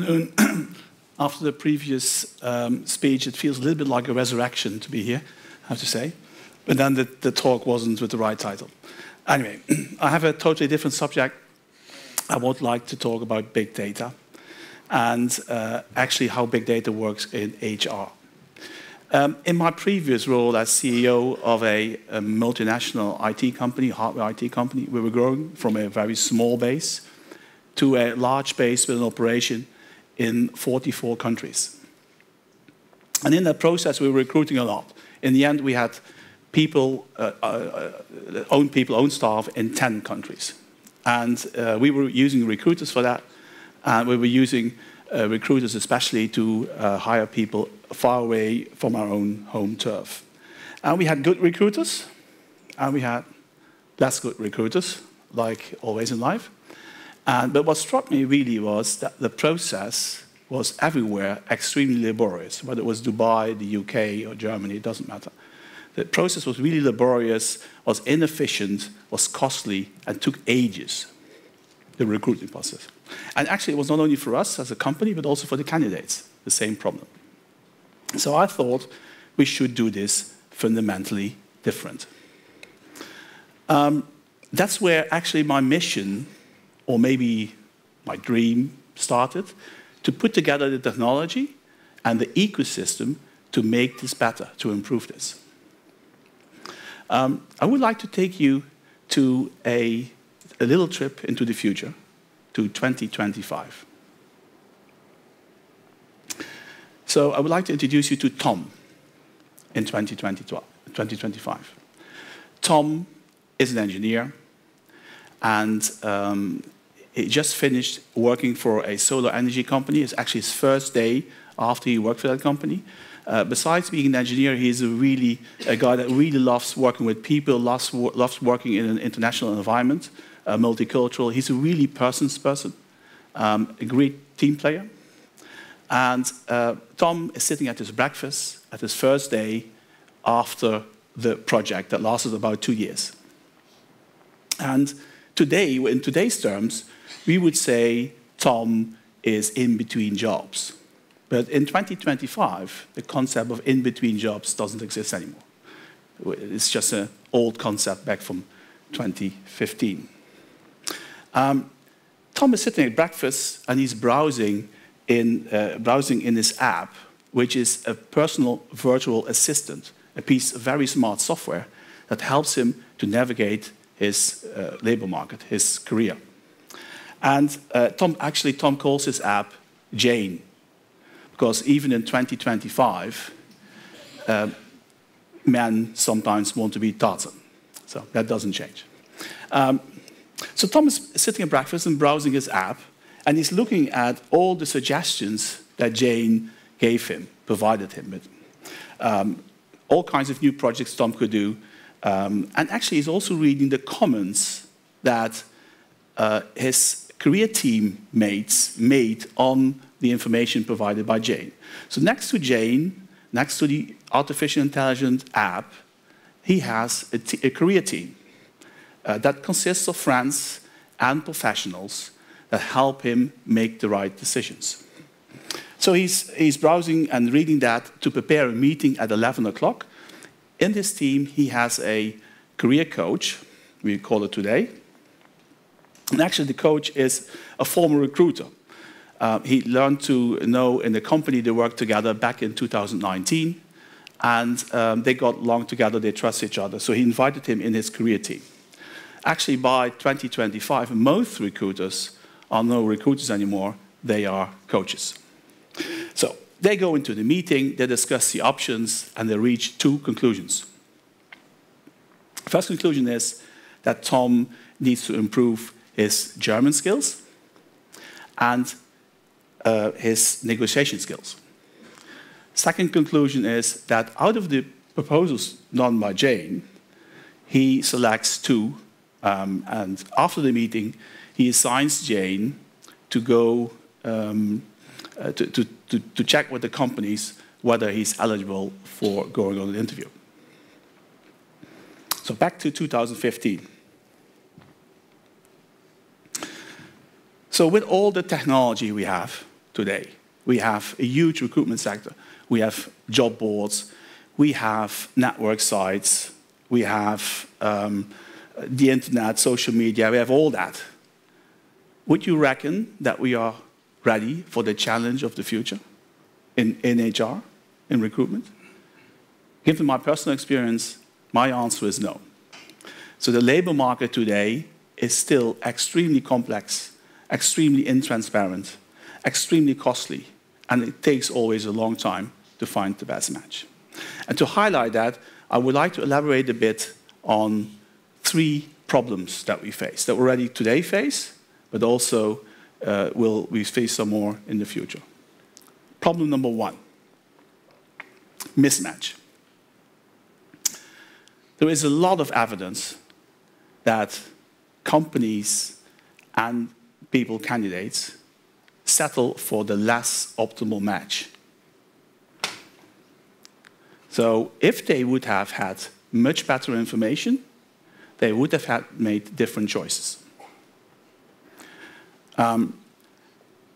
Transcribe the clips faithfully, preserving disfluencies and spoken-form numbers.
afternoon, after the previous um, speech, it feels a little bit like a resurrection to be here, I have to say. But then the, the talk wasn't with the right title. Anyway, I have a totally different subject. I would like to talk about big data and uh, actually how big data works in H R. Um, in my previous role as C E O of a, a multinational I T company, hardware I T company, we were growing from a very small base to a large base with an operation in forty-four countries. And in that process, we were recruiting a lot. In the end, we had people, uh, uh, own people, own staff in ten countries. And uh, we were using recruiters for that. And we were using uh, recruiters especially to uh, hire people far away from our own home turf. And we had good recruiters, and we had less good recruiters, like always in life. And, but what struck me really was that the process was everywhere extremely laborious, whether it was Dubai, the U K, or Germany, it doesn't matter. The process was really laborious, was inefficient, was costly, and took ages, the recruiting process. And actually, it was not only for us as a company, but also for the candidates, the same problem. So I thought we should do this fundamentally different. Um, that's where actually my mission, or maybe my dream, started, to put together the technology and the ecosystem to make this better, to improve this. Um, I would like to take you to a, a little trip into the future, to twenty twenty-five. So I would like to introduce you to Tom in twenty twenty-five. Tom is an engineer, and um, he just finished working for a solar energy company. It's actually his first day after he worked for that company. Uh, besides being an engineer, he's a really a guy that really loves working with people, loves, loves working in an international environment, uh, multicultural. He's a really person's person, um, a great team player. And uh, Tom is sitting at his breakfast at his first day after the project that lasted about two years. And today, in today's terms, we would say Tom is in between jobs. But in twenty twenty-five, the concept of in-between jobs doesn't exist anymore. It's just an old concept back from twenty fifteen. Um, Tom is sitting at breakfast, and he's browsing in, uh, browsing in this app, which is a personal virtual assistant, a piece of very smart software that helps him to navigate his uh, labor market, his career. And uh, Tom, actually, Tom calls his app Jane. Because even in twenty twenty-five, uh, men sometimes want to be Tarzan. So that doesn't change. Um, so Tom is sitting at breakfast and browsing his app, and he's looking at all the suggestions that Jane gave him, provided him with. Um, all kinds of new projects Tom could do. Um, and actually, he's also reading the comments that uh, his career team mates made on the information provided by Jane. So next to Jane, next to the artificial intelligence app, he has a, t a career team uh, that consists of friends and professionals that help him make the right decisions. So he's, he's browsing and reading that to prepare a meeting at eleven o'clock. In this team, he has a career coach, we call it today. And actually, the coach is a former recruiter. Uh, he learned to know in the company they worked together back in two thousand nineteen, and um, they got along together, they trust each other, so he invited him in his career team. Actually, by twenty twenty-five, most recruiters are no recruiters anymore, they are coaches. So they go into the meeting, they discuss the options, and they reach two conclusions. First conclusion is that Tom needs to improve his German skills, and Uh, his negotiation skills. Second conclusion is that out of the proposals done by Jane, he selects two, um, and after the meeting, he assigns Jane to go um, uh, to, to, to, to check with the companies whether he's eligible for going on an interview. So back to two thousand fifteen. So with all the technology we have, today. We have a huge recruitment sector. We have job boards. We have network sites. We have um, the internet, social media. We have all that. Would you reckon that we are ready for the challenge of the future in, in H R, in recruitment? Given my personal experience, my answer is no. So the labor market today is still extremely complex, extremely intransparent, extremely costly, and it takes always a long time to find the best match. And to highlight that, I would like to elaborate a bit on three problems that we face, that we already today face, but also uh, will we face some more in the future. Problem number one, mismatch. There is a lot of evidence that companies and people, candidates, settle for the less optimal match. So if they would have had much better information, they would have had made different choices. Um,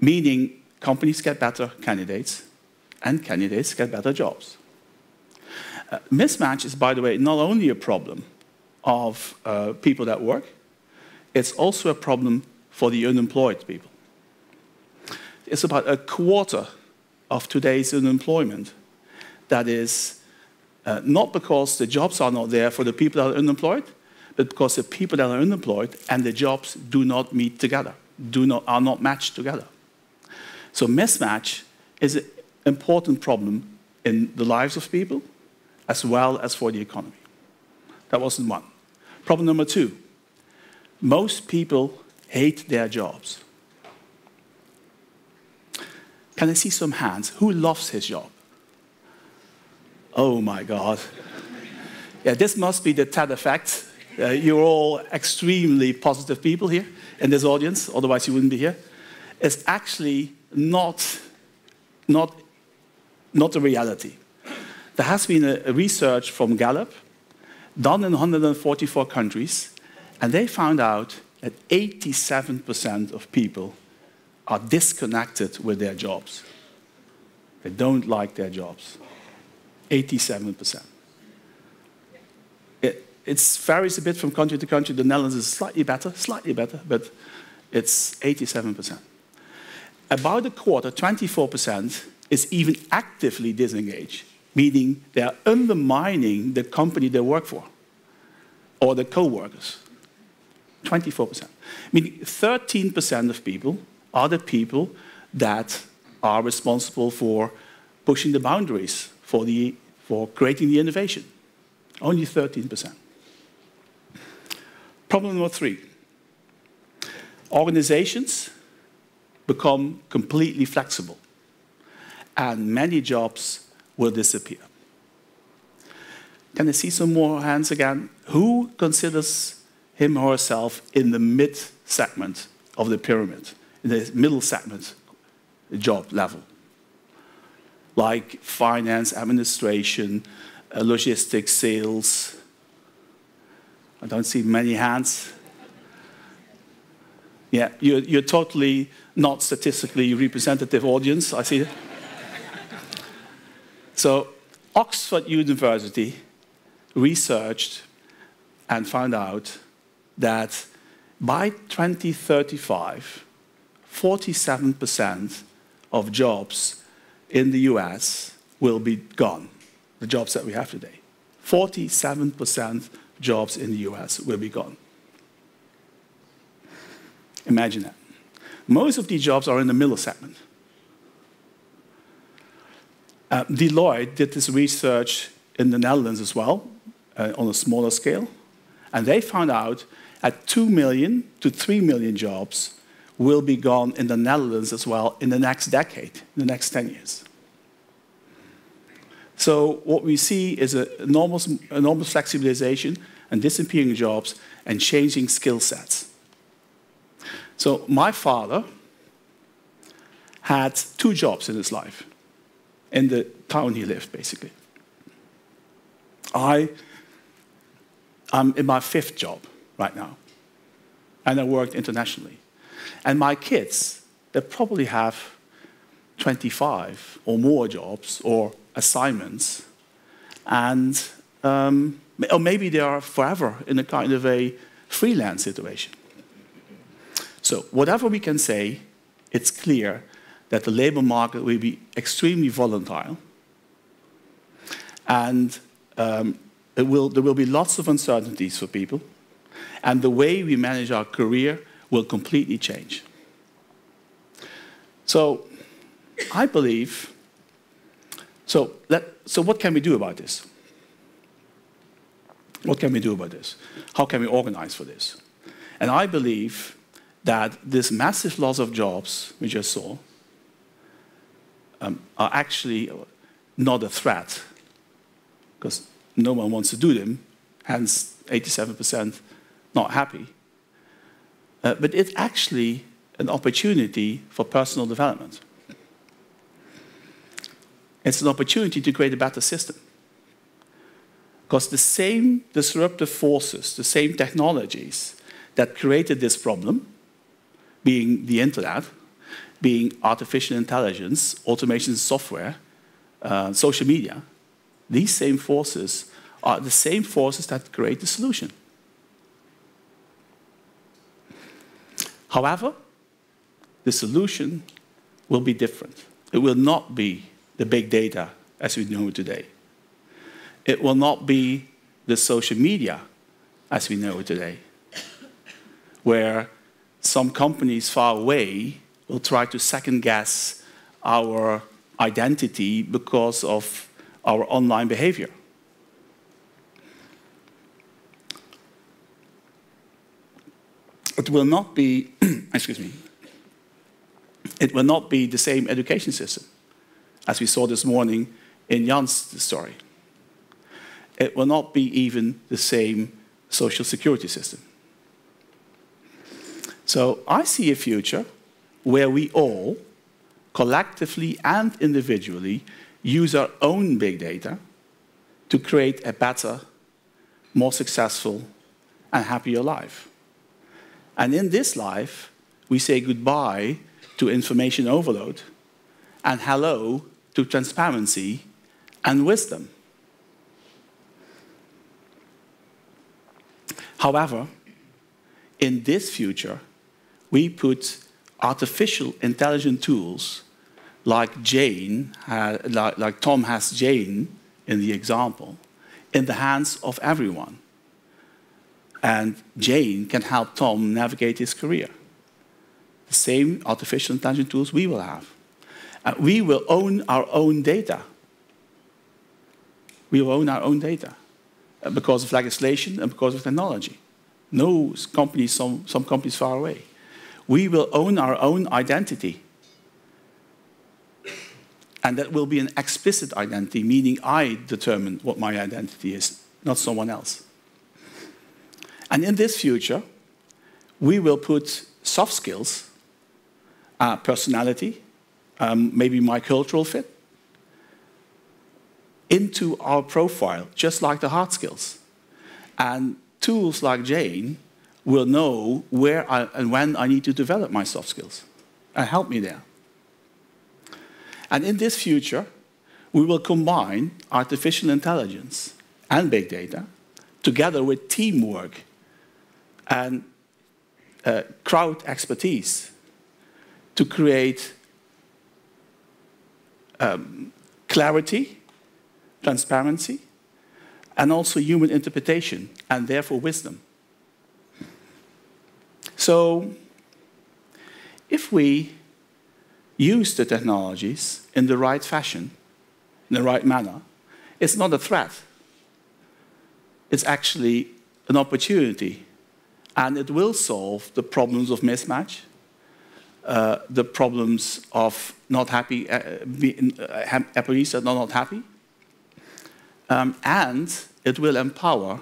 meaning companies get better candidates, and candidates get better jobs. Uh, mismatch is, by the way, not only a problem of uh, people that work, it's also a problem for the unemployed people. It's about a quarter of today's unemployment that is uh, not because the jobs are not there for the people that are unemployed, but because the people that are unemployed and the jobs do not meet together, do not, are not matched together. So mismatch is an important problem in the lives of people, as well as for the economy. That wasn't one. Problem number two. Most people hate their jobs. Can I see some hands? Who loves his job? Oh my God. Yeah, this must be the TED effect. Uh, you're all extremely positive people here in this audience, otherwise you wouldn't be here. It's actually not, not, not the reality. There has been a, a research from Gallup done in one hundred forty-four countries, and they found out that eighty-seven percent of people are disconnected with their jobs. They don't like their jobs. eighty-seven percent. It, it varies a bit from country to country. The Netherlands is slightly better, slightly better, but it's eighty-seven percent. About a quarter, twenty-four percent, is even actively disengaged, meaning they are undermining the company they work for or the co-workers. twenty-four percent. Meaning thirteen percent of people are the people that are responsible for pushing the boundaries, for, the, for creating the innovation. Only thirteen percent. Problem number three. Organizations become completely flexible, and many jobs will disappear. Can I see some more hands again? Who considers him or herself in the mid segment of the pyramid, in the middle segment, job level? Like finance, administration, uh, logistics, sales. I don't see many hands. Yeah, you're, you're totally not statistically representative audience, I see that. So Oxford University researched and found out that by twenty thirty-five, forty-seven percent of jobs in the U S will be gone, the jobs that we have today. forty-seven percent of jobs in the U S will be gone. Imagine that. Most of these jobs are in the middle segment. Uh, Deloitte did this research in the Netherlands as well, uh, on a smaller scale, and they found out that two million to three million jobs will be gone in the Netherlands as well in the next decade, in the next ten years. So what we see is an enormous, enormous flexibilization and disappearing jobs and changing skill sets. So my father had two jobs in his life, in the town he lived, basically. I, I'm in my fifth job right now, and I worked internationally. And my kids, they probably have twenty-five or more jobs or assignments, and um, or maybe they are forever in a kind of a freelance situation. So whatever we can say, it's clear that the labor market will be extremely volatile, and um, it will, there will be lots of uncertainties for people, and the way we manage our career will completely change. So I believe, so, let, so what can we do about this? What can we do about this? How can we organize for this? And I believe that this massive loss of jobs we just saw um, are actually not a threat, because no one wants to do them, hence eighty-seven percent not happy. Uh, but it's actually an opportunity for personal development. It's an opportunity to create a better system. Because the same disruptive forces, the same technologies that created this problem, being the internet, being artificial intelligence, automation software, uh, social media, these same forces are the same forces that create the solution. However, the solution will be different. It will not be the big data as we know it today. It will not be the social media as we know it today, where some companies far away will try to second-guess our identity because of our online behavior. It will not be, excuse me, it will not be the same education system as we saw this morning in Jan's story. It will not be even the same social security system. So I see a future where we all, collectively and individually, use our own big data to create a better, more successful, and happier life. And in this life, we say goodbye to information overload and hello to transparency and wisdom. However, in this future, we put artificial intelligent tools like Jane, uh, like, like Tom has Jane in the example, in the hands of everyone. And Jane can help Tom navigate his career. The same artificial intelligence tools we will have. And we will own our own data. We will own our own data because of legislation and because of technology. No companies, some, some companies far away. We will own our own identity. And that will be an explicit identity, meaning I determine what my identity is, not someone else. And in this future, we will put soft skills, uh, personality, um, maybe my cultural fit, into our profile, just like the hard skills. And tools like Jane will know where I, and when I need to develop my soft skills and help me there. And in this future, we will combine artificial intelligence and big data together with teamwork and uh, crowd expertise to create um, clarity, transparency, and also human interpretation, and therefore wisdom. So if we use the technologies in the right fashion, in the right manner, it's not a threat. It's actually an opportunity. And it will solve the problems of mismatch, uh, the problems of not happy, uh, be, uh, employees that are not happy. Um, and it will empower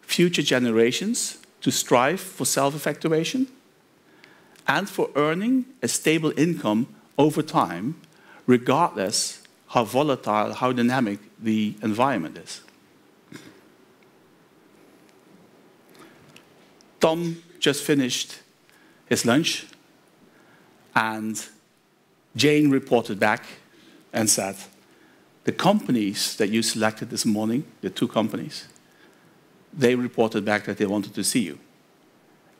future generations to strive for self-effectuation and for earning a stable income over time, regardless how volatile, how dynamic the environment is. Tom just finished his lunch, and Jane reported back and said, the companies that you selected this morning, the two companies, they reported back that they wanted to see you.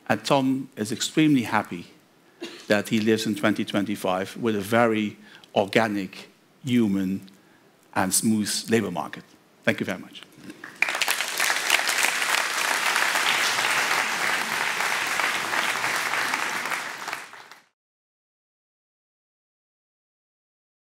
And Tom is extremely happy that he lives in twenty twenty-five with a very organic, human, and smooth labor market. Thank you very much.